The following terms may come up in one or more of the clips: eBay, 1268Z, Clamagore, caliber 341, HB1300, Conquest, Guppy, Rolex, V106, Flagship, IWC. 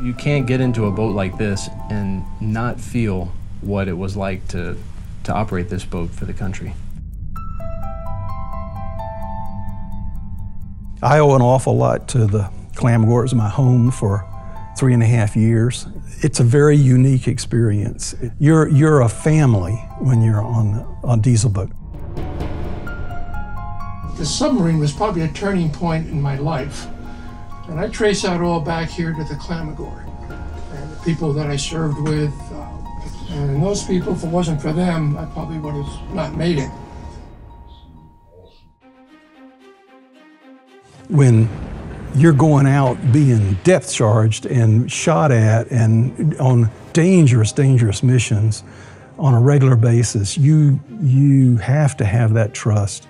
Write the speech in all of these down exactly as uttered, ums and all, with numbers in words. you can't get into a boat like this and not feel what it was like to, to operate this boat for the country. I owe an awful lot to the Clamagore. It was my home for three and a half years. It's a very unique experience. You're, you're a family when you're on a diesel boat. The submarine was probably a turning point in my life. And I trace out all back here to the Clamagore and the people that I served with. Uh, and those people, if it wasn't for them, I probably would have not made it. When you're going out being depth charged and shot at and on dangerous, dangerous missions on a regular basis, you, you have to have that trust.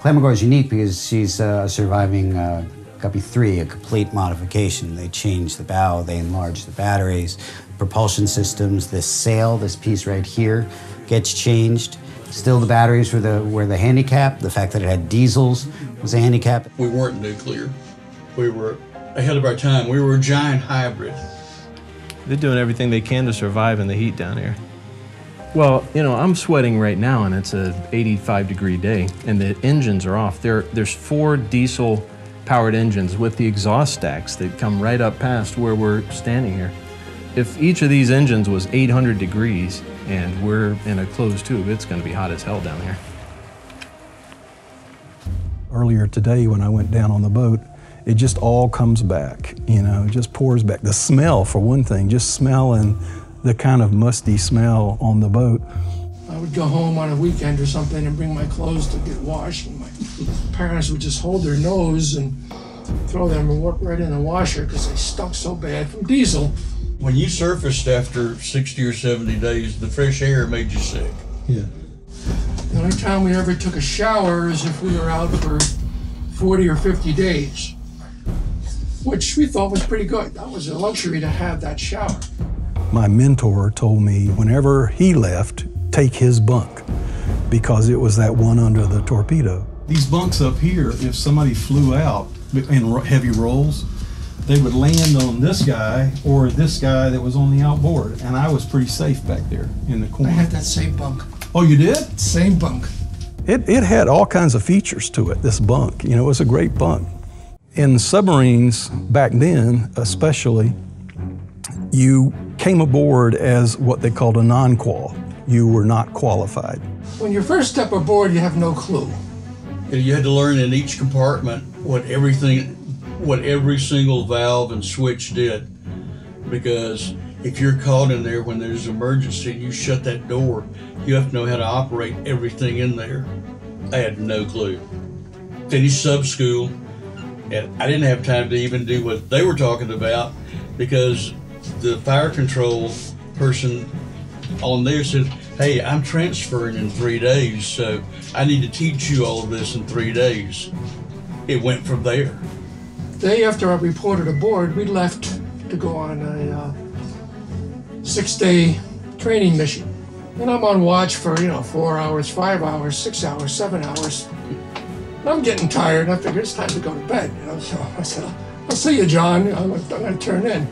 Clamagore is unique because she's uh, surviving uh, Guppy three, a complete modification. They changed the bow, they enlarged the batteries, propulsion systems, this sail, this piece right here gets changed. Still the batteries were the, were the handicap. The fact that it had diesels was a handicap. We weren't nuclear. We were ahead of our time. We were a giant hybrid. They're doing everything they can to survive in the heat down here. Well, you know, I'm sweating right now, and it's an eighty-five degree day, and the engines are off. There, there's four diesel-powered engines with the exhaust stacks that come right up past where we're standing here. If each of these engines was eight hundred degrees and we're in a closed tube, it's going to be hot as hell down here. Earlier today when I went down on the boat, it just all comes back, you know, it just pours back. The smell, for one thing, just smelling the kind of musty smell on the boat. I would go home on a weekend or something and bring my clothes to get washed, and my parents would just hold their nose and throw them and walk right in the washer because they stunk so bad from diesel. When you surfaced after sixty or seventy days, the fresh air made you sick. Yeah. The only time we ever took a shower is if we were out for forty or fifty days, which we thought was pretty good. That was a luxury to have that shower. My mentor told me whenever he left, take his bunk, because it was that one under the torpedo. These bunks up here, if somebody flew out in heavy rolls, they would land on this guy or this guy that was on the outboard, and I was pretty safe back there in the corner. I had that same bunk. Oh, you did? Same bunk. It, it had all kinds of features to it, this bunk. You know, it was a great bunk. In submarines back then, especially, you came aboard as what they called a non-qual. You were not qualified. When you first step aboard, you have no clue. You had to learn in each compartment what everything, what every single valve and switch did. Because if you're caught in there when there's an emergency and you shut that door, you have to know how to operate everything in there. I had no clue. Finished sub school, and I didn't have time to even do what they were talking about, because the fire control person on there said, hey, I'm transferring in three days, so I need to teach you all of this in three days. It went from there. The day after I reported aboard, we left to go on a uh, six-day training mission. And I'm on watch for, you know, four hours, five hours, six hours, seven hours. And I'm getting tired. I figured it's time to go to bed. You know, so I said, I'll see you, John. I'm, I'm going to turn in.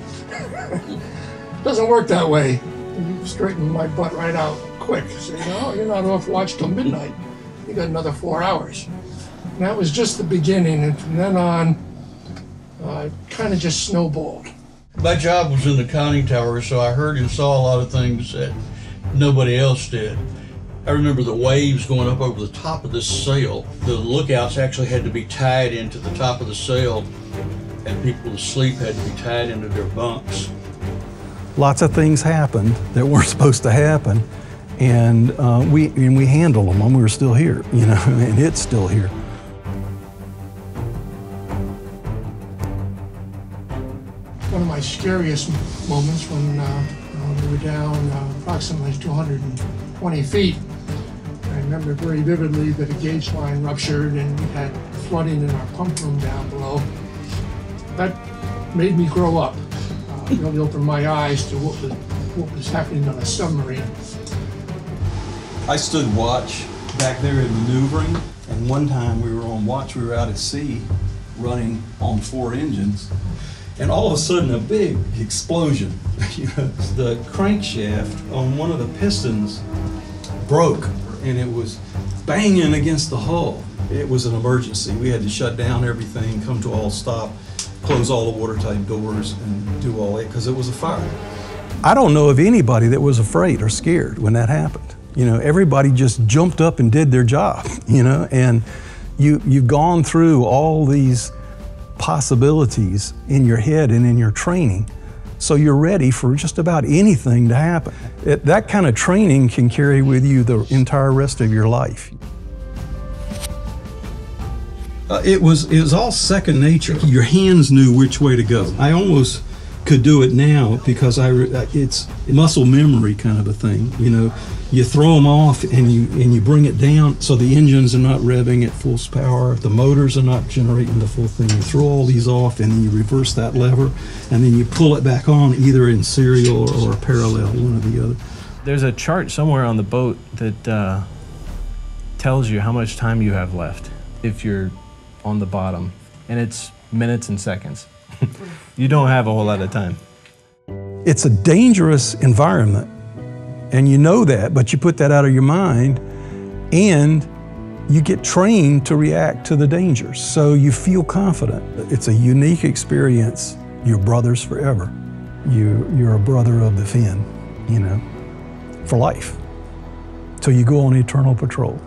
Doesn't work that way. You straighten my butt right out quick. Say, no, you're not off watch till midnight. You got another four hours. And that was just the beginning. And from then on, Uh, kind of just snowballed. My job was in the conning tower, so I heard and saw a lot of things that nobody else did. I remember the waves going up over the top of this sail. The lookouts actually had to be tied into the top of the sail, and people asleep had to be tied into their bunks. Lots of things happened that weren't supposed to happen, and uh, we and we handled them, and we were still here, you know, and it's still here. One of my scariest moments when, uh, when we were down uh, approximately two hundred twenty feet. I remember very vividly that a gauge line ruptured and we had flooding in our pump room down below. That made me grow up. Uh, it really opened my eyes to what was, what was happening on a submarine. I stood watch back there in maneuvering, and one time we were on watch, we were out at sea, running on four engines, and all of a sudden a big explosion. The crankshaft on one of the pistons broke, and it was banging against the hull. It was an emergency. We had to shut down everything, come to all stop, close all the watertight doors, and do all that, because it was a fire. I don't know of anybody that was afraid or scared when that happened. You know, everybody just jumped up and did their job, you know, and you, you've gone through all these possibilities in your head and in your training, so you're ready for just about anything to happen. It, that kind of training can carry with you the entire rest of your life. Uh, it was, it was all second nature. Your hands knew which way to go. I almost could do it now because I, it's muscle memory kind of a thing. You know, you throw them off and you, and you bring it down so the engines are not revving at full power, the motors are not generating the full thing. You throw all these off and then you reverse that lever and then you pull it back on either in serial or, or parallel, one or the other. There's a chart somewhere on the boat that uh, tells you how much time you have left if you're on the bottom, and it's minutes and seconds. You don't have a whole lot of time. It's a dangerous environment, and you know that, but you put that out of your mind, and you get trained to react to the dangers, so you feel confident. It's a unique experience. You're brothers forever. You, you're a brother of the fin, you know, for life. So you go on eternal patrol.